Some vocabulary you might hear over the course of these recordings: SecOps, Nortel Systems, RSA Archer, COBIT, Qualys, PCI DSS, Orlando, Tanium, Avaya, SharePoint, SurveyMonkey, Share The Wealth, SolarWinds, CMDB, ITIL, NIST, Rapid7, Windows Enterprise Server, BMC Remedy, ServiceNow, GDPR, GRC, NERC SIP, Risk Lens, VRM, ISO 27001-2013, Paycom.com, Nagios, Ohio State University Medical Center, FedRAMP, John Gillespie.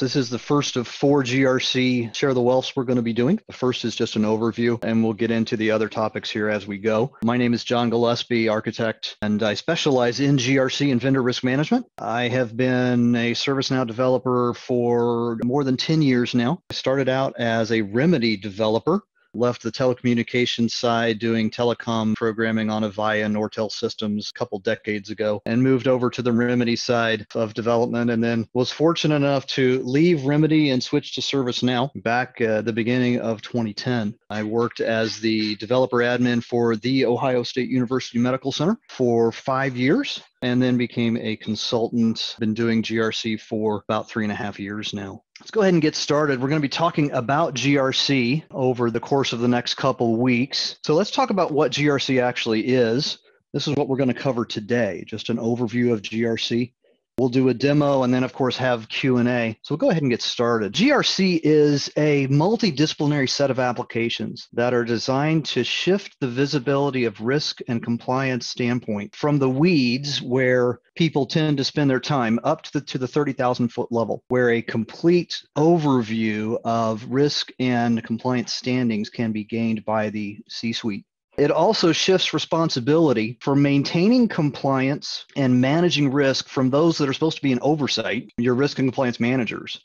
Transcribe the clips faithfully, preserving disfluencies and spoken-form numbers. This is the first of four G R C Share the Wealths we're going to be doing. The first is just an overview, and we'll get into the other topics here as we go. My name is John Gillespie, architect, and I specialize in G R C and vendor risk management. I have been a ServiceNow developer for more than ten years now. I started out as a Remedy developer, left the telecommunications side doing telecom programming on Avaya and Nortel Systems a couple decades ago, and moved over to the Remedy side of development, and then was fortunate enough to leave Remedy and switch to ServiceNow back at uh, the beginning of twenty ten. I worked as the developer admin for the Ohio State University Medical Center for five years, and then became a consultant. Been doing G R C for about three and a half years now. Let's go ahead and get started. We're going to be talking about G R C over the course of the next couple weeks. So let's talk about what G R C actually is. This is what we're going to cover today, just an overview of G R C. We'll do a demo and then, of course, have Q and A. So we'll go ahead and get started. G R C is a multidisciplinary set of applications that are designed to shift the visibility of risk and compliance standpoint from the weeds where people tend to spend their time up to the, to the thirty thousand foot level, where a complete overview of risk and compliance standings can be gained by the C-suite. It also shifts responsibility for maintaining compliance and managing risk from those that are supposed to be in oversight, your risk and compliance managers,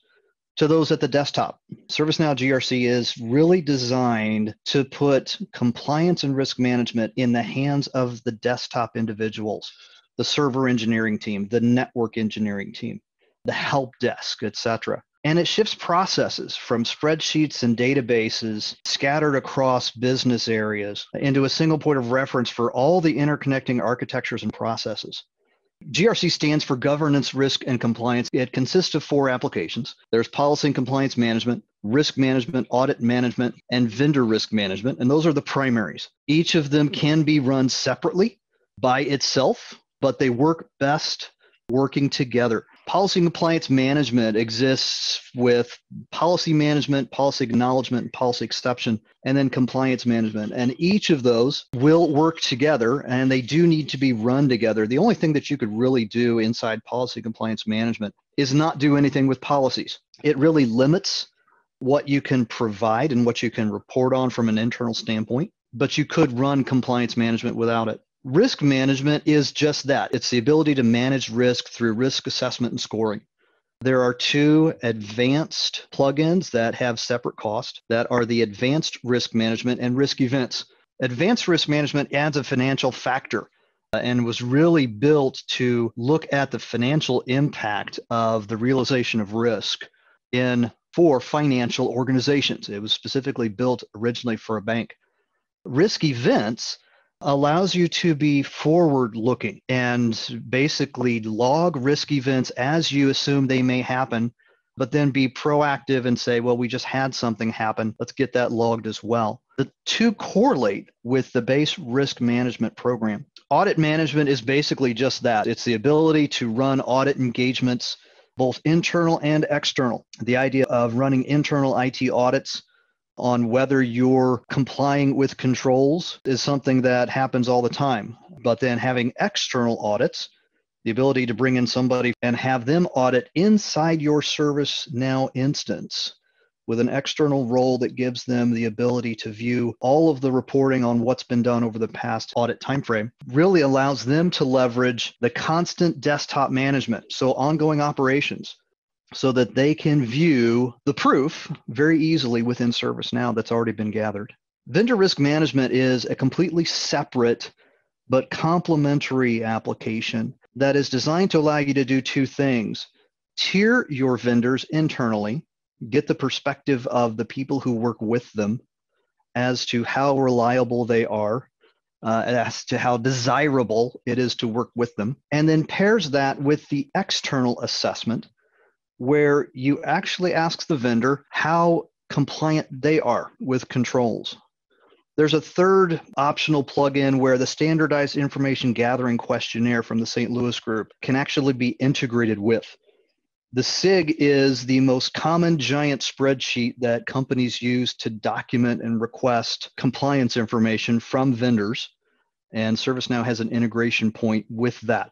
to those at the desktop. ServiceNow G R C is really designed to put compliance and risk management in the hands of the desktop individuals, the server engineering team, the network engineering team, the help desk, et cetera. And it shifts processes from spreadsheets and databases scattered across business areas into a single point of reference for all the interconnecting architectures and processes. G R C stands for governance, risk, and compliance. It consists of four applications. There's policy and compliance management, risk management, audit management, and vendor risk management. And those are the primaries. Each of them can be run separately by itself, but they work best working together. Policy and compliance management exists with policy management, policy acknowledgement, and policy exception, and then compliance management. And each of those will work together, and they do need to be run together. The only thing that you could really do inside policy compliance management is not do anything with policies. It really limits what you can provide and what you can report on from an internal standpoint, but you could run compliance management without it. Risk management is just that. It's the ability to manage risk through risk assessment and scoring. There are two advanced plugins that have separate costs that are the advanced risk management and risk events. Advanced risk management adds a financial factor and was really built to look at the financial impact of the realization of risk in for financial organizations. It was specifically built originally for a bank. Risk events allows you to be forward-looking and basically log risk events as you assume they may happen, but then be proactive and say, well, we just had something happen. Let's get that logged as well. The two correlate with the base risk management program. Audit management is basically just that. It's the ability to run audit engagements, both internal and external. The idea of running internal I T audits on whether you're complying with controls is something that happens all the time. But then having external audits, the ability to bring in somebody and have them audit inside your ServiceNow instance with an external role that gives them the ability to view all of the reporting on what's been done over the past audit timeframe, really allows them to leverage the constant desktop management, so ongoing operations, so that they can view the proof very easily within ServiceNow that's already been gathered. Vendor risk management is a completely separate but complementary application that is designed to allow you to do two things. Tier your vendors internally, get the perspective of the people who work with them as to how reliable they are, Uh, as to how desirable it is to work with them, and then pairs that with the external assessment where you actually ask the vendor how compliant they are with controls. There's a third optional plugin where the standardized information gathering questionnaire from the Saint Louis group can actually be integrated with. The S I G is the most common giant spreadsheet that companies use to document and request compliance information from vendors, and ServiceNow has an integration point with that.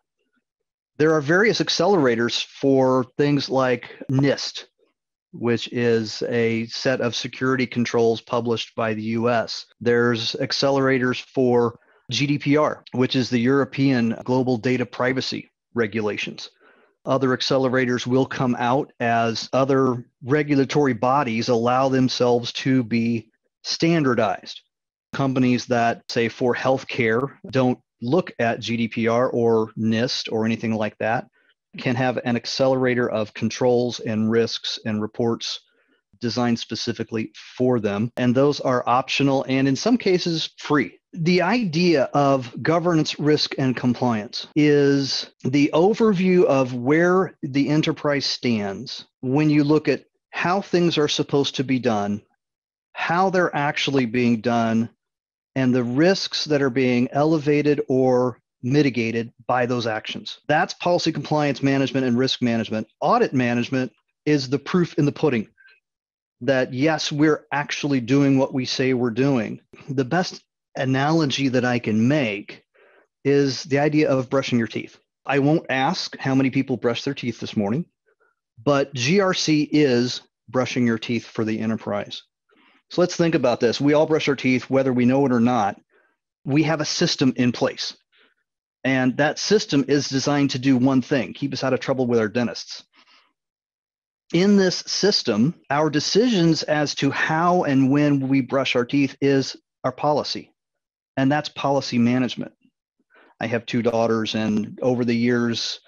There are various accelerators for things like NIST, which is a set of security controls published by the U S. There's accelerators for G D P R, which is the European Global Data Privacy Regulations. Other accelerators will come out as other regulatory bodies allow themselves to be standardized. Companies that, say, for healthcare, don't look at G D P R or NIST or anything like that, can have an accelerator of controls and risks and reports designed specifically for them. And those are optional and in some cases free. The idea of governance, risk, and compliance is the overview of where the enterprise stands when you look at how things are supposed to be done, how they're actually being done, and the risks that are being elevated or mitigated by those actions. That's policy compliance management and risk management. Audit management is the proof in the pudding that, yes, we're actually doing what we say we're doing. The best analogy that I can make is the idea of brushing your teeth. I won't ask how many people brushed their teeth this morning, but G R C is brushing your teeth for the enterprise. So let's think about this. We all brush our teeth, whether we know it or not. We have a system in place. And that system is designed to do one thing, keep us out of trouble with our dentists. In this system, our decisions as to how and when we brush our teeth is our policy. And that's policy management. I have two daughters, and over the years,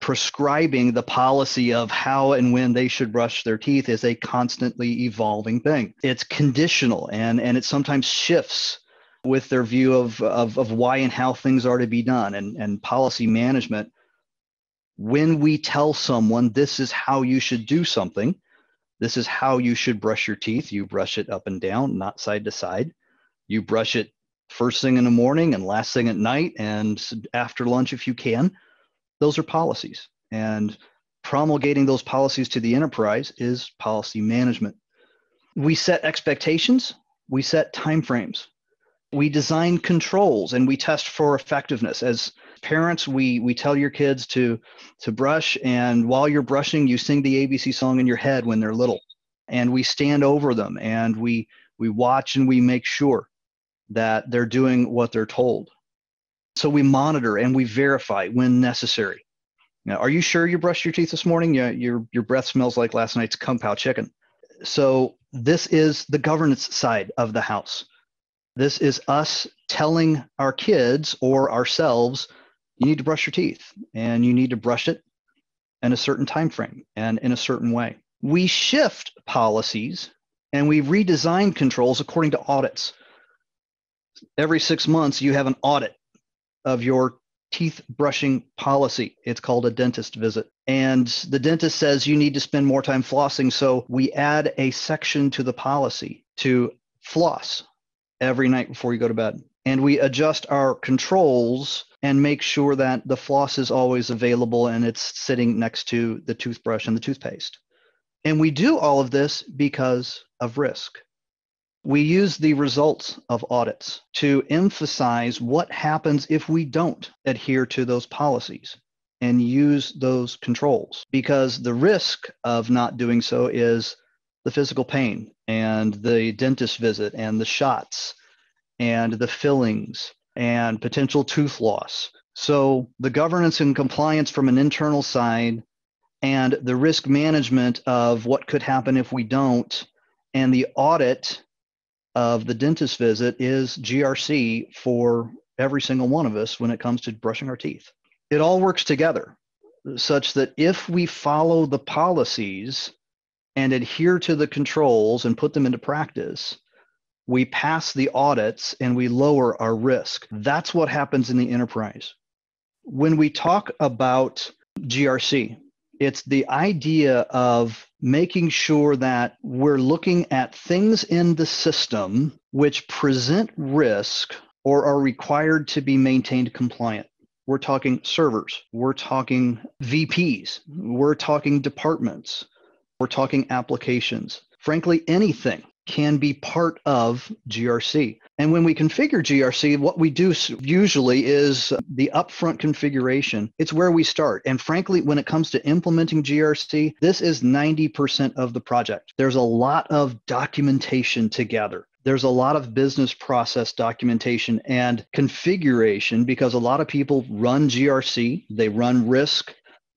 prescribing the policy of how and when they should brush their teeth is a constantly evolving thing. It's conditional, and, and it sometimes shifts with their view of, of, of why and how things are to be done, and, and policy management. When we tell someone, this is how you should do something, this is how you should brush your teeth, you brush it up and down, not side to side. You brush it first thing in the morning and last thing at night and after lunch if you can. Those are policies, and promulgating those policies to the enterprise is policy management. We set expectations, we set timeframes. We design controls and we test for effectiveness. As parents, we, we tell your kids to, to brush, and while you're brushing, you sing the A B C song in your head when they're little. And we stand over them, and we, we watch, and we make sure that they're doing what they're told. So we monitor and we verify when necessary. Now, are you sure you brushed your teeth this morning? Yeah, your, your breath smells like last night's Kung Pao chicken. So this is the governance side of the house. This is us telling our kids or ourselves, you need to brush your teeth, and you need to brush it in a certain time frame and in a certain way. We shift policies and we redesign controls according to audits. Every six months, you have an audit of your teeth brushing policy. It's called a dentist visit. And the dentist says you need to spend more time flossing, so we add a section to the policy to floss every night before you go to bed. And we adjust our controls and make sure that the floss is always available and it's sitting next to the toothbrush and the toothpaste. And we do all of this because of risk. We use the results of audits to emphasize what happens if we don't adhere to those policies and use those controls, because the risk of not doing so is the physical pain and the dentist visit and the shots and the fillings and potential tooth loss. So the governance and compliance from an internal side, and the risk management of what could happen if we don't, and the audit of the dentist visit is G R C for every single one of us when it comes to brushing our teeth. It all works together such that if we follow the policies and adhere to the controls and put them into practice, we pass the audits and we lower our risk. That's what happens in the enterprise. When we talk about G R C, it's the idea of making sure that we're looking at things in the system which present risk or are required to be maintained compliant. We're talking servers, we're talking V Ps, we're talking departments, we're talking applications, frankly, anything can be part of G R C. And when we configure G R C, what we do usually is the upfront configuration. It's where we start. And frankly, when it comes to implementing G R C, this is ninety percent of the project. There's a lot of documentation to gather. There's a lot of business process documentation and configuration, because a lot of people run G R C, they run risk,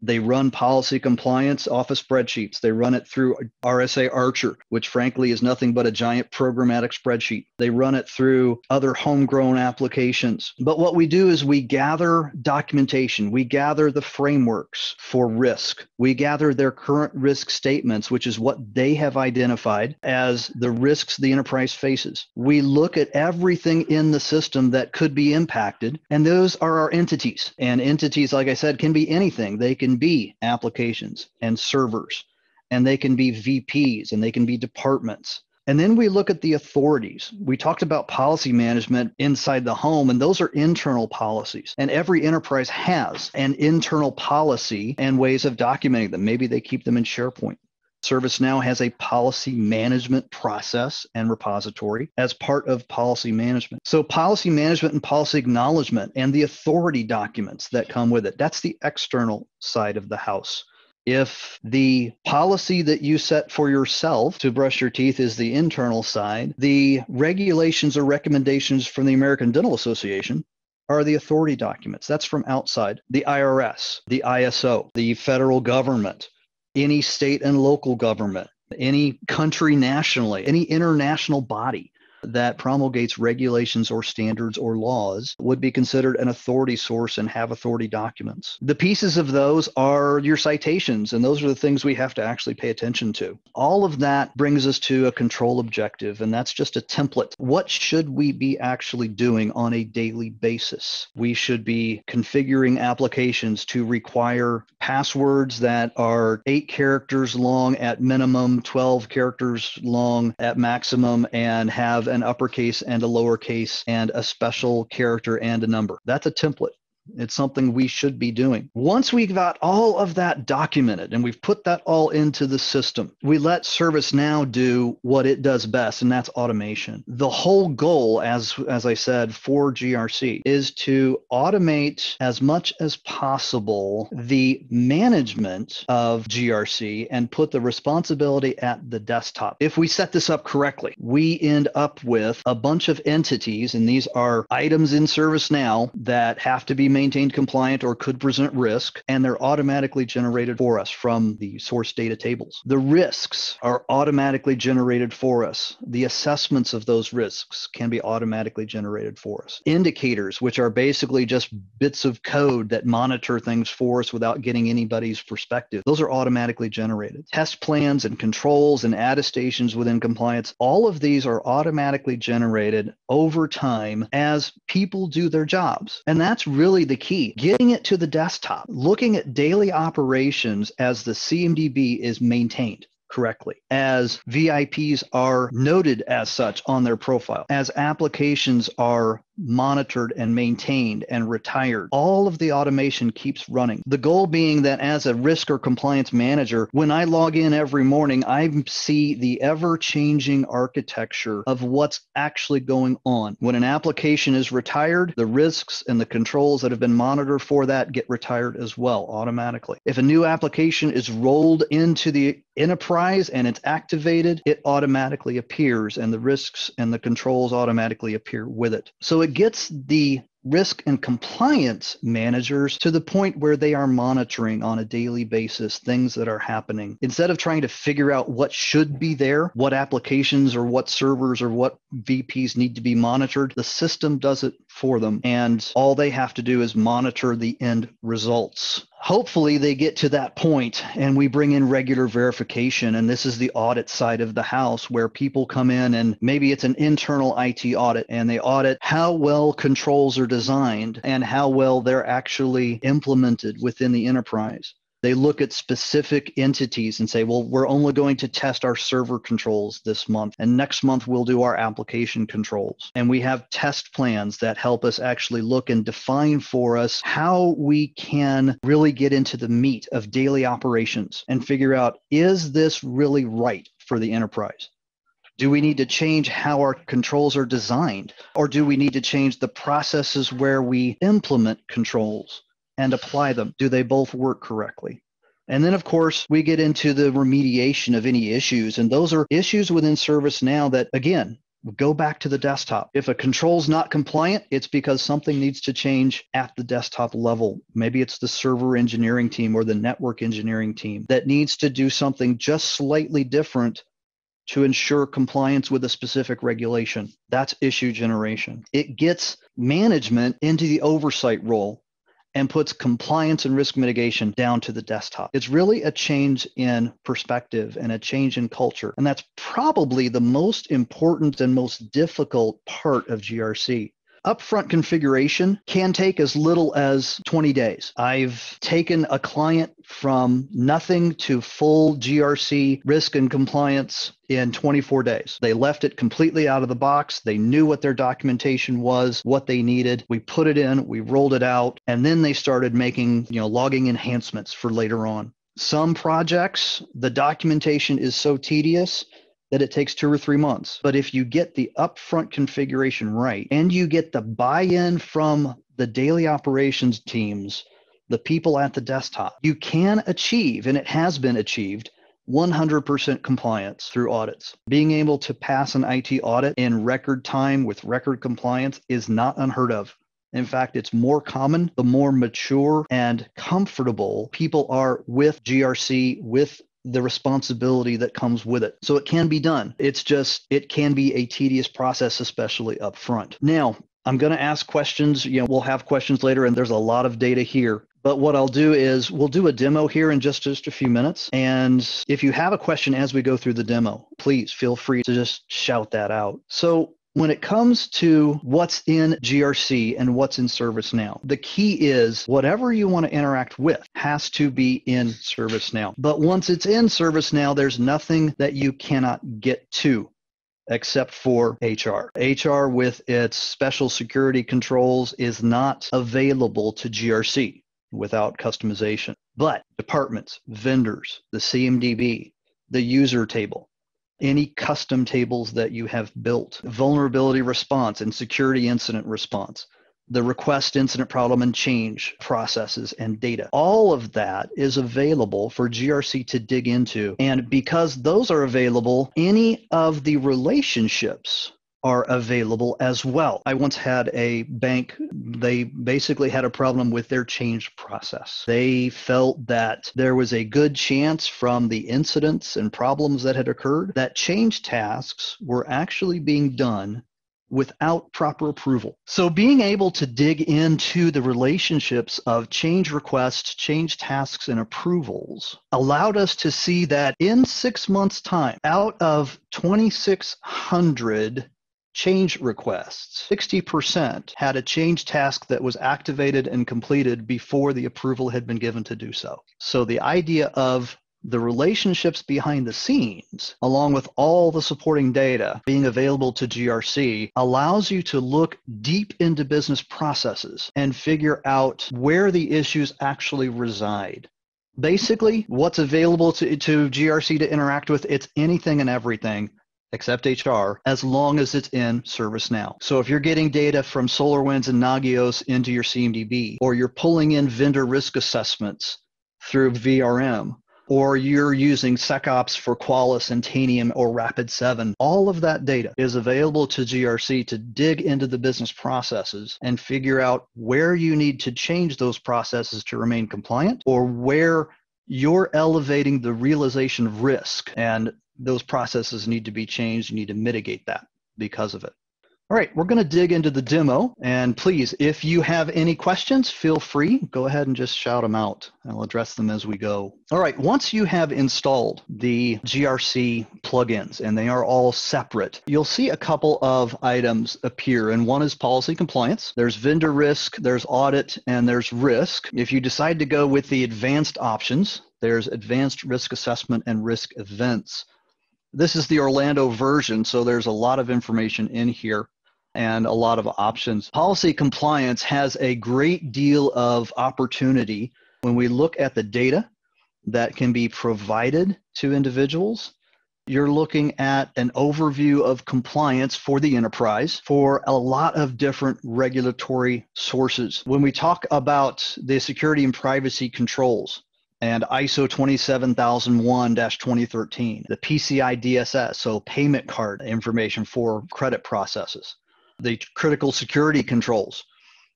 they run policy compliance office spreadsheets. They run it through R S A Archer, which frankly is nothing but a giant programmatic spreadsheet. They run it through other homegrown applications. But what we do is we gather documentation. We gather the frameworks for risk. We gather their current risk statements, which is what they have identified as the risks the enterprise faces. We look at everything in the system that could be impacted, and those are our entities. And entities, like I said, can be anything. They can be applications and servers, and they can be V Ps, and they can be departments. And then we look at the authorities. We talked about policy management inside the home, and those are internal policies. And every enterprise has an internal policy and ways of documenting them. Maybe they keep them in SharePoint. ServiceNow has a policy management process and repository as part of policy management. So policy management and policy acknowledgement and the authority documents that come with it, that's the external side of the house. If the policy that you set for yourself to brush your teeth is the internal side, the regulations or recommendations from the American Dental Association are the authority documents. That's from outside. The I R S, the I S O, the federal government, any state and local government, any country nationally, any international body that promulgates regulations or standards or laws would be considered an authority source and have authority documents. The pieces of those are your citations, and those are the things we have to actually pay attention to. All of that brings us to a control objective, and that's just a template. What should we be actually doing on a daily basis? We should be configuring applications to require passwords that are eight characters long at minimum, twelve characters long at maximum, and have an uppercase and a lowercase and a special character and a number. That's a template. It's something we should be doing. Once we've got all of that documented and we've put that all into the system, we let ServiceNow do what it does best, and that's automation. The whole goal, as, as I said, for G R C is to automate as much as possible the management of G R C and put the responsibility at the desktop. If we set this up correctly, we end up with a bunch of entities, and these are items in ServiceNow that have to be maintained compliant or could present risk, and they're automatically generated for us from the source data tables. The risks are automatically generated for us. The assessments of those risks can be automatically generated for us. Indicators, which are basically just bits of code that monitor things for us without getting anybody's perspective, those are automatically generated. Test plans and controls and attestations within compliance, all of these are automatically generated over time as people do their jobs. And that's really the key, getting it to the desktop, looking at daily operations as the C M D B is maintained correctly, as V I Ps are noted as such on their profile, as applications are monitored and maintained and retired. All of the automation keeps running. The goal being that as a risk or compliance manager, when I log in every morning, I see the ever-changing architecture of what's actually going on. When an application is retired, the risks and the controls that have been monitored for that get retired as well automatically. If a new application is rolled into the enterprise and it's activated, it automatically appears, and the risks and the controls automatically appear with it. So it gets the risk and compliance managers to the point where they are monitoring on a daily basis things that are happening. Instead of trying to figure out what should be there, what applications or what servers or what V Ps need to be monitored, the system does it for them, and all they have to do is monitor the end results. Hopefully they get to that point and we bring in regular verification, and this is the audit side of the house where people come in, and maybe it's an internal I T audit, and they audit how well controls are designed and how well they're actually implemented within the enterprise. They look at specific entities and say, well, we're only going to test our server controls this month, and next month we'll do our application controls. And we have test plans that help us actually look and define for us how we can really get into the meat of daily operations and figure out, is this really right for the enterprise? Do we need to change how our controls are designed? Or do we need to change the processes where we implement controls and apply them? Do they both work correctly? And then, of course, we get into the remediation of any issues. And those are issues within ServiceNow that, again, go back to the desktop. If a control's not compliant, it's because something needs to change at the desktop level. Maybe it's the server engineering team or the network engineering team that needs to do something just slightly different to ensure compliance with a specific regulation. That's issue generation. It gets management into the oversight role and puts compliance and risk mitigation down to the desktop. It's really a change in perspective and a change in culture. And that's probably the most important and most difficult part of G R C. Upfront configuration can take as little as twenty days. I've taken a client from nothing to full G R C risk and compliance in twenty-four days. They left it completely out of the box. They knew what their documentation was, what they needed. We put it in, we rolled it out, and then they started making, you know, logging enhancements for later on. Some projects, the documentation is so tedious that it takes two or three months. But if you get the upfront configuration right and you get the buy-in from the daily operations teams, the people at the desktop, you can achieve, and it has been achieved, one hundred percent compliance through audits. Being able to pass an I T audit in record time with record compliance is not unheard of. In fact, it's more common the more mature and comfortable people are with G R C, with the responsibility that comes with it. So it can be done. It's just, it can be a tedious process, especially up front. Now, I'm going to ask questions. You know, we'll have questions later, and there's a lot of data here. But what I'll do is we'll do a demo here in just, just a few minutes. And if you have a question as we go through the demo, please feel free to just shout that out. So when it comes to what's in G R C and what's in ServiceNow, the key is whatever you want to interact with has to be in ServiceNow. But once it's in ServiceNow, there's nothing that you cannot get to except for H R. H R with its special security controls is not available to G R C without customization. But departments, vendors, the C M D B, the user table, any custom tables that you have built, vulnerability response and security incident response, the request incident problem and change processes and data. All of that is available for G R C to dig into. And because those are available, any of the relationships are available as well. I once had a bank, they basically had a problem with their change process. They felt that there was a good chance from the incidents and problems that had occurred that change tasks were actually being done without proper approval. So being able to dig into the relationships of change requests, change tasks, and approvals allowed us to see that in six months' time, out of twenty-six hundred change requests, sixty percent had a change task that was activated and completed before the approval had been given to do so. So the idea of the relationships behind the scenes, along with all the supporting data being available to G R C, allows you to look deep into business processes and figure out where the issues actually reside. Basically, what's available to, to G R C to interact with, it's anything and everything except H R, as long as it's in ServiceNow. So if you're getting data from SolarWinds and Nagios into your C M D B, or you're pulling in vendor risk assessments through V R M, or you're using SecOps for Qualys and Tanium or Rapid seven, all of that data is available to G R C to dig into the business processes and figure out where you need to change those processes to remain compliant, or where you're elevating the realization of risk and those processes need to be changed. You need to mitigate that because of it. All right, we're going to dig into the demo. And please, if you have any questions, feel free. Go ahead and just shout them out. I'll address them as we go. All right, once you have installed the G R C plugins, and they are all separate, you'll see a couple of items appear. And one is policy compliance. There's vendor risk, there's audit, and there's risk. If you decide to go with the advanced options, there's advanced risk assessment and risk events. This is the Orlando version, so there's a lot of information in here and a lot of options. Policy compliance has a great deal of opportunity when we look at the data that can be provided to individuals You're looking at an overview of compliance for the enterprise for a lot of different regulatory sources. When we talk about the security and privacy controls and I S O twenty-seven thousand one dash twenty thirteen, the P C I D S S, so payment card information for credit processes, the critical security controls,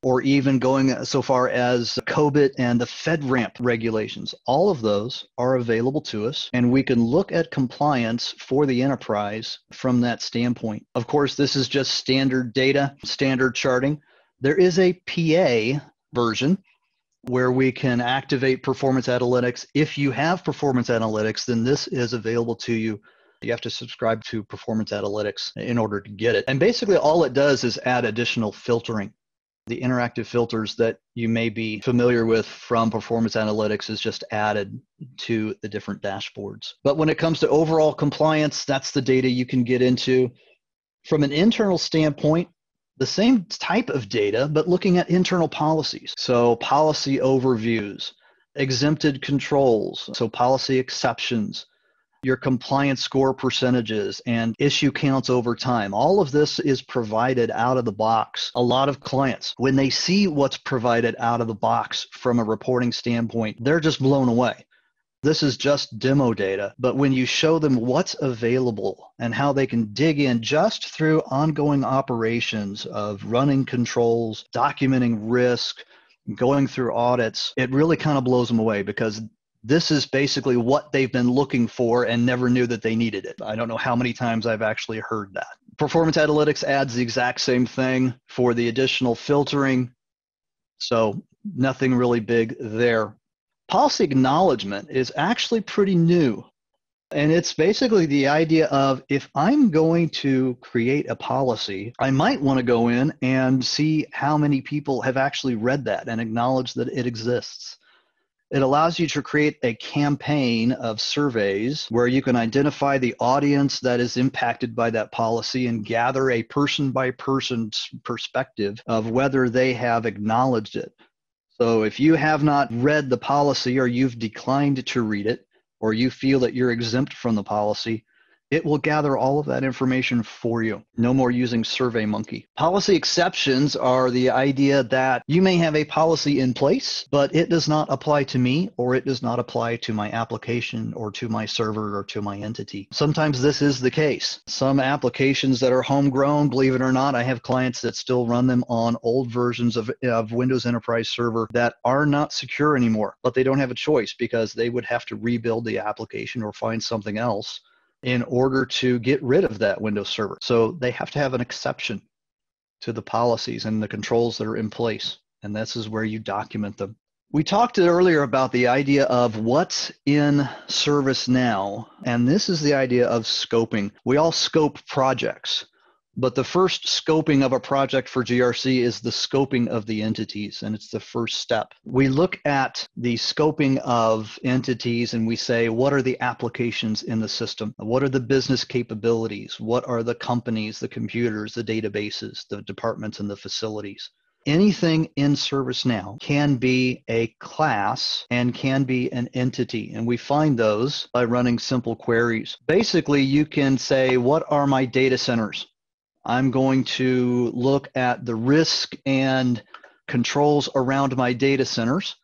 or even going so far as COBIT and the FedRAMP regulations. All of those are available to us, and we can look at compliance for the enterprise from that standpoint. Of course, this is just standard data, standard charting. There is a P A version where we can activate performance analytics. If you have performance analytics, then this is available to you. You have to subscribe to performance analytics in order to get it. And basically all it does is add additional filtering. The interactive filters that you may be familiar with from performance analytics is just added to the different dashboards. But when it comes to overall compliance, that's the data you can get into. From an internal standpoint, the same type of data, but looking at internal policies. So policy overviews, exempted controls, so policy exceptions, your compliance score percentages and issue counts over time. All of this is provided out of the box. A lot of clients, when they see what's provided out of the box from a reporting standpoint, they're just blown away. This is just demo data, but when you show them what's available and how they can dig in just through ongoing operations of running controls, documenting risk, going through audits, it really kind of blows them away, because this is basically what they've been looking for and never knew that they needed it. I don't know how many times I've actually heard that. Performance analytics adds the exact same thing for the additional filtering. So nothing really big there. Policy acknowledgement is actually pretty new. And it's basically the idea of, if I'm going to create a policy, I might want to go in and see how many people have actually read that and acknowledge that it exists. It allows you to create a campaign of surveys where you can identify the audience that is impacted by that policy and gather a person-by-person perspective of whether they have acknowledged it. So if you have not read the policy, or you've declined to read it, or you feel that you're exempt from the policy, it will gather all of that information for you. No more using SurveyMonkey. Policy exceptions are the idea that you may have a policy in place, but it does not apply to me, or it does not apply to my application or to my server or to my entity. Sometimes this is the case. Some applications that are homegrown, believe it or not, I have clients that still run them on old versions of, of Windows Enterprise Server that are not secure anymore, but they don't have a choice, because they would have to rebuild the application or find something else in order to get rid of that Windows server. So they have to have an exception to the policies and the controls that are in place. And this is where you document them. We talked earlier about the idea of what's in ServiceNow. And this is the idea of scoping. We all scope projects, but the first scoping of a project for G R C is the scoping of the entities, and it's the first step. We look at the scoping of entities and we say, what are the applications in the system? What are the business capabilities? What are the companies, the computers, the databases, the departments, and the facilities? Anything in ServiceNow can be a class and can be an entity, and we find those by running simple queries. Basically, you can say, what are my data centers? I'm going to look at the risk and controls around my data centers.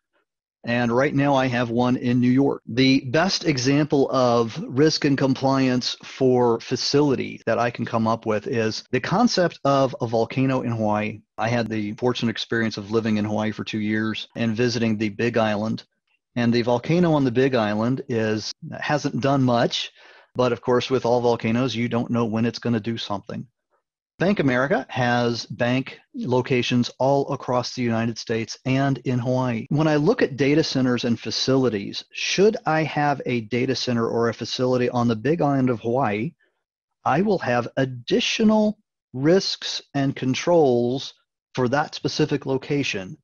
And right now I have one in New York. The best example of risk and compliance for facility that I can come up with is the concept of a volcano in Hawaii. I had the fortunate experience of living in Hawaii for two years and visiting the Big Island. And the volcano on the Big Island is hasn't done much, but of course with all volcanoes, you don't know when it's going to do something. Bank America has bank locations all across the United States and in Hawaii. When I look at data centers and facilities, should I have a data center or a facility on the Big Island of Hawaii, I will have additional risks and controls for that specific location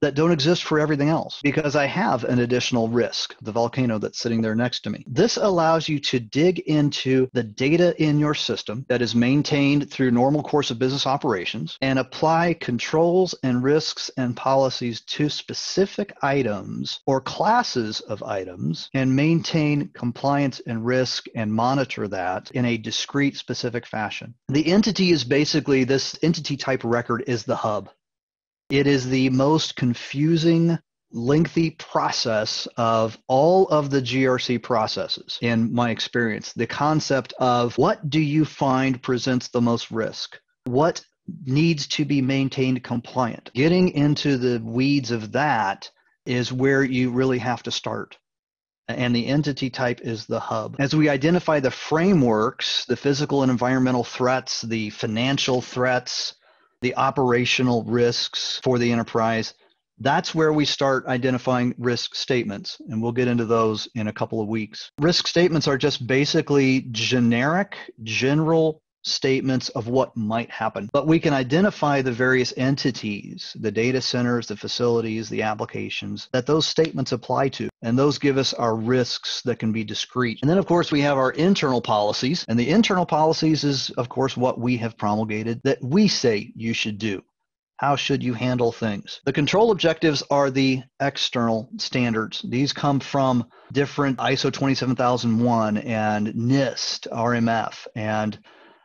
that don't exist for everything else because I have an additional risk, the volcano that's sitting there next to me. This allows you to dig into the data in your system that is maintained through normal course of business operations and apply controls and risks and policies to specific items or classes of items and maintain compliance and risk and monitor that in a discrete, specific fashion. The entity is basically, this entity type record is the hub. It is the most confusing, lengthy process of all of the G R C processes, in my experience. The concept of what do you find presents the most risk? What needs to be maintained compliant? Getting into the weeds of that is where you really have to start. And the entity type is the hub. As we identify the frameworks, the physical and environmental threats, the financial threats, the operational risks for the enterprise, that's where we start identifying risk statements. And we'll get into those in a couple of weeks. Risk statements are just basically generic, general statements of what might happen. But we can identify the various entities, the data centers, the facilities, the applications that those statements apply to. And those give us our risks that can be discrete. And then, of course, we have our internal policies. And the internal policies is, of course, what we have promulgated that we say you should do. How should you handle things? The control objectives are the external standards. These come from different I S O twenty-seven thousand one and NIST, R M F, and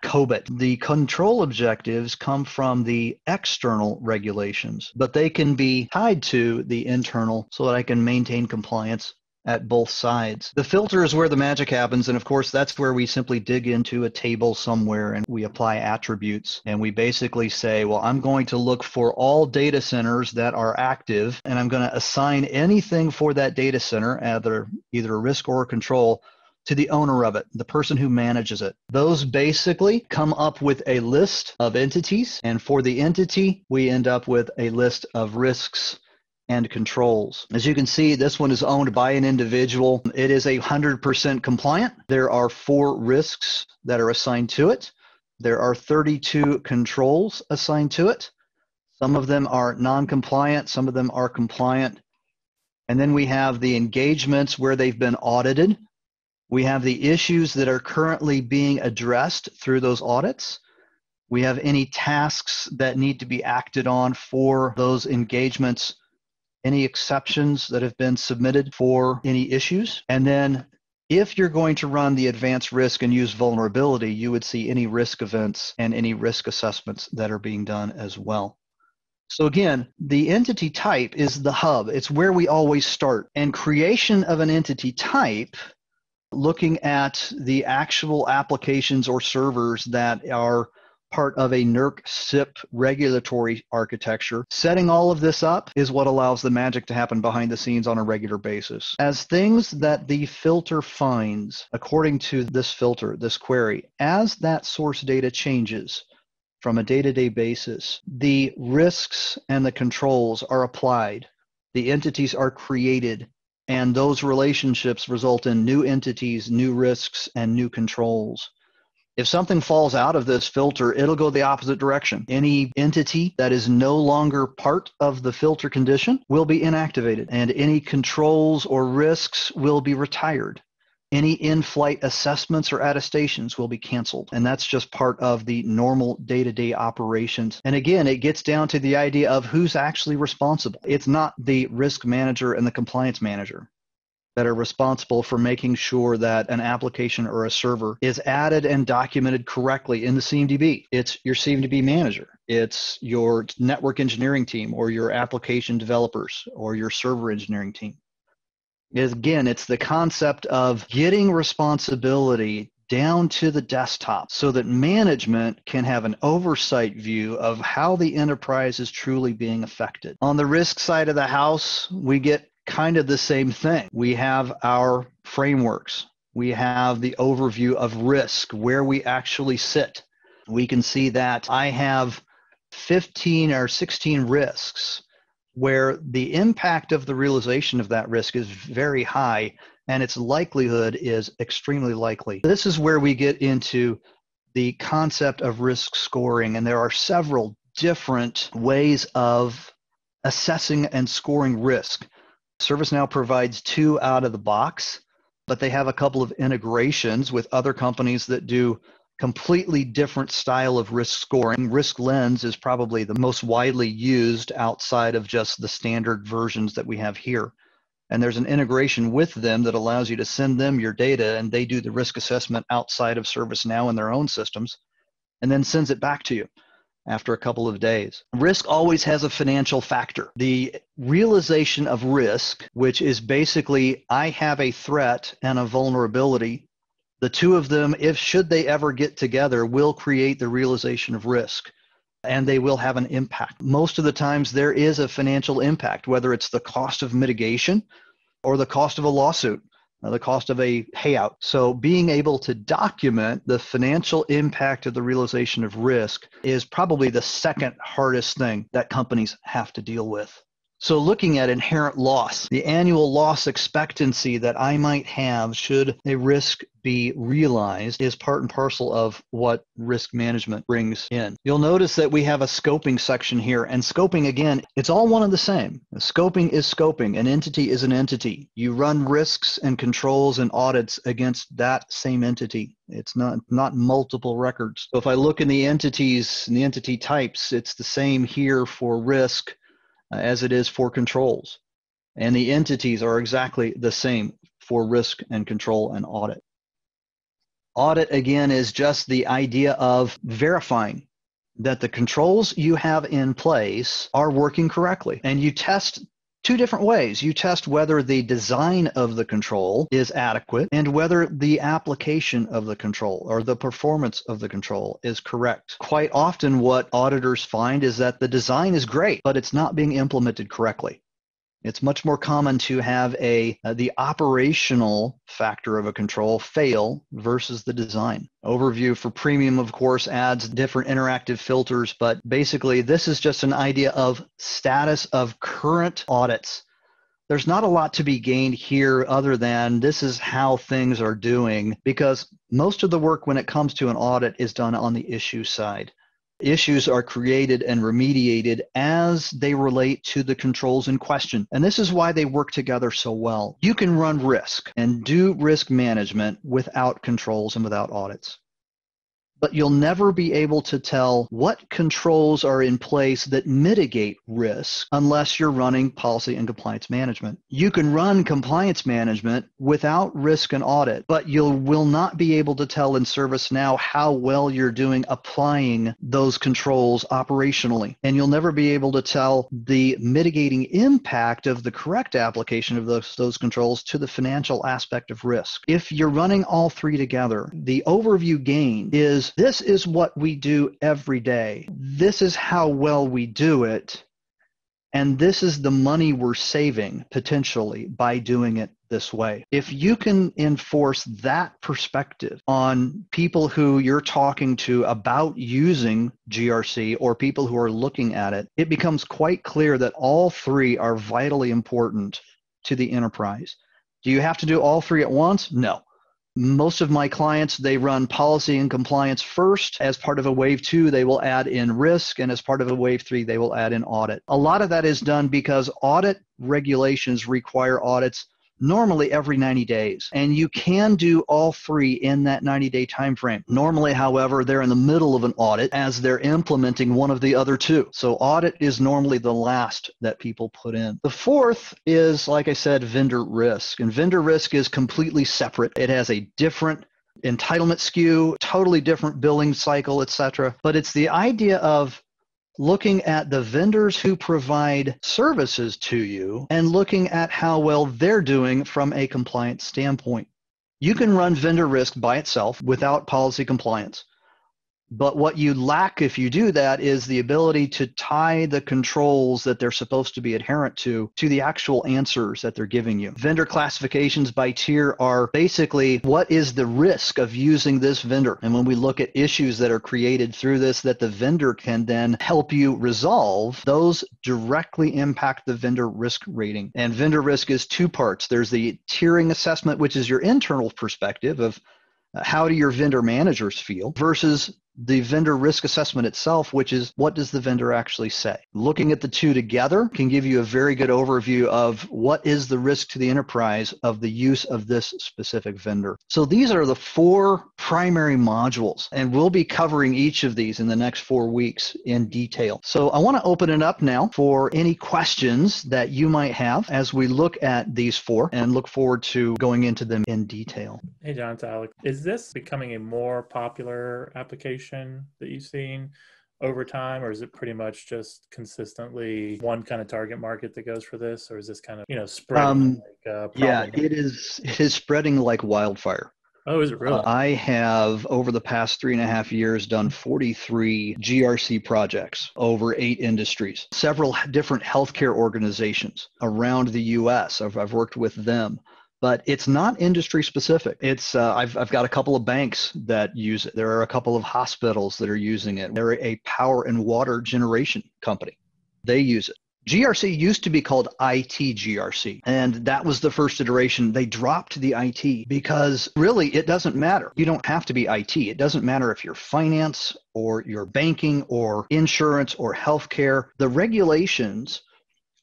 COBIT. The control objectives come from the external regulations, but they can be tied to the internal so that I can maintain compliance at both sides. The filter is where the magic happens. And of course, that's where we simply dig into a table somewhere and we apply attributes. And we basically say, well, I'm going to look for all data centers that are active, and I'm going to assign anything for that data center, either, either a risk or a control, to the owner of it, the person who manages it. Those basically come up with a list of entities. And for the entity, we end up with a list of risks and controls. As you can see, this one is owned by an individual. It is one hundred percent compliant. There are four risks that are assigned to it. There are thirty-two controls assigned to it. Some of them are non-compliant. Some of them are compliant. And then we have the engagements where they've been audited. We have the issues that are currently being addressed through those audits. We have any tasks that need to be acted on for those engagements, any exceptions that have been submitted for any issues. And then if you're going to run the advanced risk and use vulnerability, you would see any risk events and any risk assessments that are being done as well. So again, the entity type is the hub. It's where we always start. And creation of an entity type, looking at the actual applications or servers that are part of a NERC SIP regulatory architecture, setting all of this up is what allows the magic to happen behind the scenes on a regular basis. As things that the filter finds, according to this filter, this query, as that source data changes from a day-to-day basis, the risks and the controls are applied, the entities are created, and those relationships result in new entities, new risks, and new controls. If something falls out of this filter, it'll go the opposite direction. Any entity that is no longer part of the filter condition will be inactivated, and any controls or risks will be retired. Any in-flight assessments or attestations will be canceled. And that's just part of the normal day-to-day operations. And again, it gets down to the idea of who's actually responsible. It's not the risk manager and the compliance manager that are responsible for making sure that an application or a server is added and documented correctly in the C M D B. It's your C M D B manager. It's your network engineering team or your application developers or your server engineering team. Again, it's the concept of getting responsibility down to the desktop so that management can have an oversight view of how the enterprise is truly being affected. On the risk side of the house, we get kind of the same thing. We have our frameworks. We have the overview of risk, where we actually sit. We can see that I have fifteen or sixteen risks where the impact of the realization of that risk is very high and its likelihood is extremely likely. This is where we get into the concept of risk scoring, and there are several different ways of Assessing and scoring risk. ServiceNow provides two out of the box, but they have a couple of integrations with other companies that do completely different style of risk scoring. Risk Lens is probably the most widely used outside of just the standard versions that we have here. And there's an integration with them that allows you to send them your data and they do the risk assessment outside of ServiceNow in their own systems and then sends it back to you after a couple of days. Risk always has a financial factor. The realization of risk, which is basically I have a threat and a vulnerability, the two of them, if should they ever get together, will create the realization of risk and they will have an impact. Most of the times there is a financial impact, whether it's the cost of mitigation or the cost of a lawsuit, or the cost of a payout. So being able to document the financial impact of the realization of risk is probably the second hardest thing that companies have to deal with. So looking at inherent loss, the annual loss expectancy that I might have should a risk be realized is part and parcel of what risk management brings in. You'll notice that we have a scoping section here, and scoping, again, it's all one and the same. Scoping is scoping. An entity is an entity. You run risks and controls and audits against that same entity. It's not, not multiple records. So if I look in the entities and the entity types, it's the same here for risk as it is for controls. And the entities are exactly the same for risk and control and audit. Audit, again, is just the idea of verifying that the controls you have in place are working correctly. And you test two different ways. You test whether the design of the control is adequate and whether the application of the control or the performance of the control is correct. Quite often what auditors find is that the design is great, but it's not being implemented correctly. It's much more common to have a uh, the operational factor of a control fail versus the design. Overview for premium, of course, adds different interactive filters, but basically this is just an idea of status of current audits. There's not a lot to be gained here other than this is how things are doing, because most of the work when it comes to an audit is done on the issue side. Issues are created and remediated as they relate to the controls in question. And this is why they work together so well. You can run risk and do risk management without controls and without audits. But you'll never be able to tell what controls are in place that mitigate risk unless you're running policy and compliance management. You can run compliance management without risk and audit, but you will not be able to tell in ServiceNow how well you're doing applying those controls operationally. And you'll never be able to tell the mitigating impact of the correct application of those, those controls to the financial aspect of risk. If you're running all three together, the overview gain is this is what we do every day. This is how well we do it. And this is the money we're saving potentially by doing it this way. If you can enforce that perspective on people who you're talking to about using G R C or people who are looking at it, it becomes quite clear that all three are vitally important to the enterprise. Do you have to do all three at once? No. Most of my clients, they run policy and compliance first. As part of a wave two, they will add in risk. And as part of a wave three, they will add in audit. A lot of that is done because audit regulations require audits normally every ninety days. And you can do all three in that ninety day time frame. Normally, however, they're in the middle of an audit as they're implementing one of the other two. So audit is normally the last that people put in. The fourth is, like I said, vendor risk. And vendor risk is completely separate. It has a different entitlement S K U, totally different billing cycle, et cetera. But it's the idea of looking at the vendors who provide services to you and looking at how well they're doing from a compliance standpoint. You can run vendor risk by itself without policy compliance. But what you lack if you do that is the ability to tie the controls that they're supposed to be adherent to to the actual answers that they're giving you. Vendor classifications by tier are basically what is the risk of using this vendor. And when we look at issues that are created through this that the vendor can then help you resolve, those directly impact the vendor risk rating. And vendor risk is two parts. There's the tiering assessment, which is your internal perspective of how do your vendor managers feel versus the vendor risk assessment itself, which is what does the vendor actually say? Looking at the two together can give you a very good overview of what is the risk to the enterprise of the use of this specific vendor. So these are the four primary modules, and we'll be covering each of these in the next four weeks in detail. So I want to open it up now for any questions that you might have as we look at these four, and look forward to going into them in detail. Hey, John, it's Alex. Is this becoming a more popular application that you've seen over time, or is it pretty much just consistently one kind of target market that goes for this, or is this kind of, you know, spreading? Um, like, uh, yeah, it is, it is spreading like wildfire. Oh, is it really? Uh, I have, over the past three and a half years, done forty-three G R C projects over eight industries, several different healthcare organizations around the U S. I've, I've worked with them. But it's not industry specific. It's uh, I've, I've got a couple of banks that use it. There are a couple of hospitals that are using it. They're a power and water generation company. They use it. G R C used to be called I T G R C, and that was the first iteration. They dropped the I T because really it doesn't matter. You don't have to be I T. It doesn't matter if you're finance or you're banking or insurance or healthcare. The regulations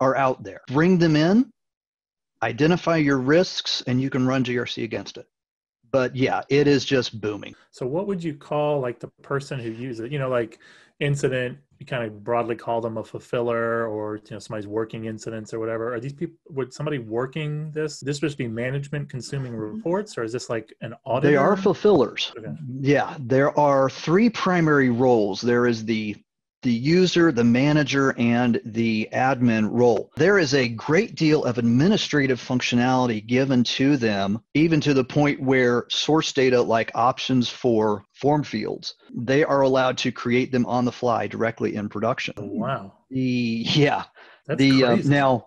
are out there. Bring them in. Identify your risks, and you can run G R C against it. But yeah, it is just booming. So what would you call like the person who uses it? You know, like incident, you kind of broadly call them a fulfiller, or, you know, somebody's working incidents or whatever. Are these people, would somebody working this, this just be management consuming reports, or is this like an auditor? They are fulfillers. Okay. Yeah, there are three primary roles. There is the the user, the manager, and the admin role. There is a great deal of administrative functionality given to them, even to the point where source data like options for form fields, they are allowed to create them on the fly directly in production. Oh, wow. The, yeah. That's the uh, now,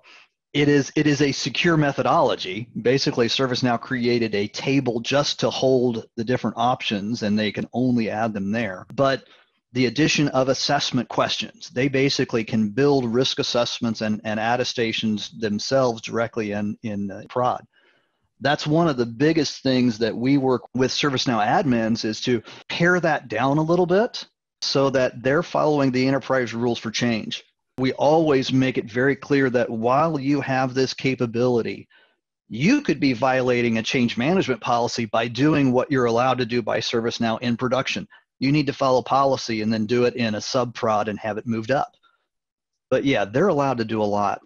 it is it is a secure methodology. Basically, ServiceNow created a table just to hold the different options, and they can only add them there. But the addition of assessment questions. They basically can build risk assessments and, and attestations themselves directly in, in uh, prod. That's one of the biggest things that we work with ServiceNow admins is to pare that down a little bit so that they're following the enterprise rules for change. We always make it very clear that while you have this capability, you could be violating a change management policy by doing what you're allowed to do by ServiceNow in production. You need to follow policy and then do it in a sub-prod and have it moved up. But yeah, they're allowed to do a lot.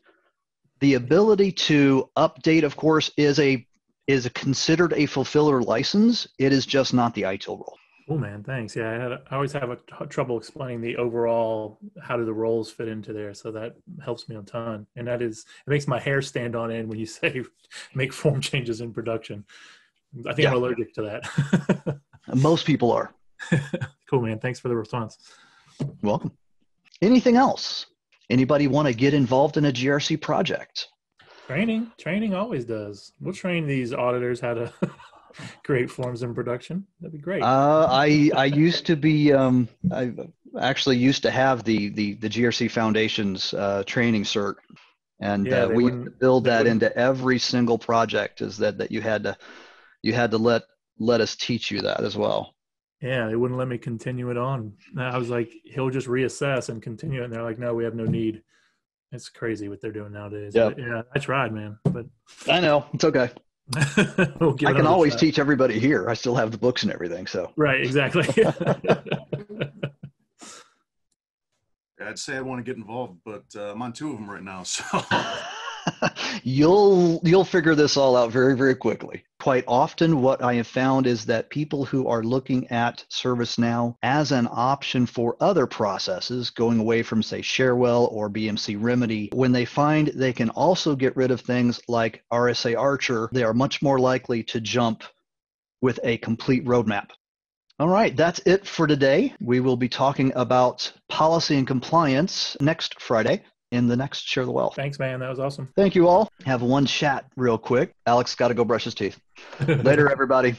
The ability to update, of course, is a is a considered a fulfiller license. It is just not the I T I L role. Oh man, thanks. Yeah, I, had a, I always have a t- trouble explaining the overall, how do the roles fit into there? So that helps me a ton. And that is, it makes my hair stand on end when you say make form changes in production. I think yeah. I'm allergic to that. Most people are. Cool, man. Thanks for the response. Welcome. Anything else? Anybody want to get involved in a G R C project? Training. Training always does. We'll train these auditors how to create forms in production. That'd be great. Uh, I I used to be, um, I actually used to have the, the, the G R C Foundations uh, training cert. And yeah, uh, we used to build that into every single project is that, that you had to, you had to let, let us teach you that as well. Yeah, they wouldn't let me continue it on. I was like, he'll just reassess and continue it. And they're like, no, we have no need. It's crazy what they're doing nowadays. Yep. Yeah, I tried, man. But I know. It's okay. we'll I can always try. Teach everybody here. I still have the books and everything. So right, exactly. I'd say I want to get involved, but uh, I'm on two of them right now. So You'll you'll figure this all out very, very quickly. Quite often what I have found is that people who are looking at ServiceNow as an option for other processes, going away from, say, ShareWell or B M C Remedy, when they find they can also get rid of things like R S A Archer, they are much more likely to jump with a complete roadmap. All right, that's it for today. We will be talking about policy and compliance next Friday. In the next Share the Wealth. Thanks, man. That was awesome. Thank you all. Have one chat real quick. Alex got to go brush his teeth. Later, everybody.